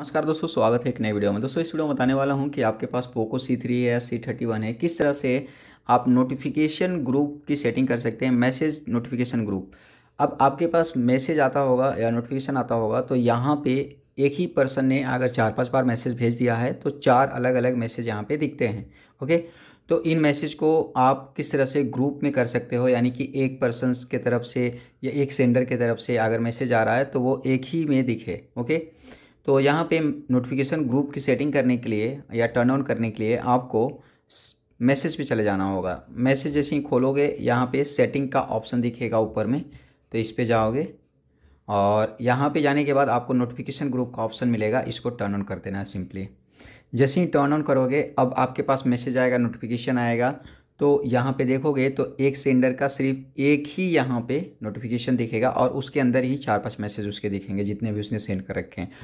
नमस्कार दोस्तों, स्वागत है एक नए वीडियो में। दोस्तों इस वीडियो में बताने वाला हूं कि आपके पास पोको C3 है या C31 है, किस तरह से आप नोटिफिकेशन ग्रुप की सेटिंग कर सकते हैं। मैसेज नोटिफिकेशन ग्रुप, अब आपके पास मैसेज आता होगा या नोटिफिकेशन आता होगा तो यहाँ पे एक ही पर्सन ने अगर 4-5 बार मैसेज भेज दिया है तो 4 अलग अलग मैसेज यहाँ पर दिखते हैं। ओके, तो इन मैसेज को आप किस तरह से ग्रुप में कर सकते हो, यानी कि एक पर्सन के तरफ से या एक सेंडर के तरफ से अगर मैसेज आ रहा है तो वो एक ही में दिखे। ओके, तो यहाँ पे नोटिफिकेशन ग्रुप की सेटिंग करने के लिए या टर्न ऑन करने के लिए आपको मैसेज पे चले जाना होगा। मैसेज जैसे ही खोलोगे यहाँ पे सेटिंग का ऑप्शन दिखेगा ऊपर में, तो इस पे जाओगे और यहाँ पे जाने के बाद आपको नोटिफिकेशन ग्रुप का ऑप्शन मिलेगा, इसको टर्न ऑन कर देना है सिंपली। जैसे ही टर्न ऑन करोगे अब आपके पास मैसेज आएगा, नोटिफिकेशन आएगा, तो यहाँ पे देखोगे तो एक सेंडर का सिर्फ एक ही यहाँ पे नोटिफिकेशन दिखेगा और उसके अंदर ही 4-5 मैसेज उसके दिखेंगे जितने भी उसने सेंड कर रखे हैं।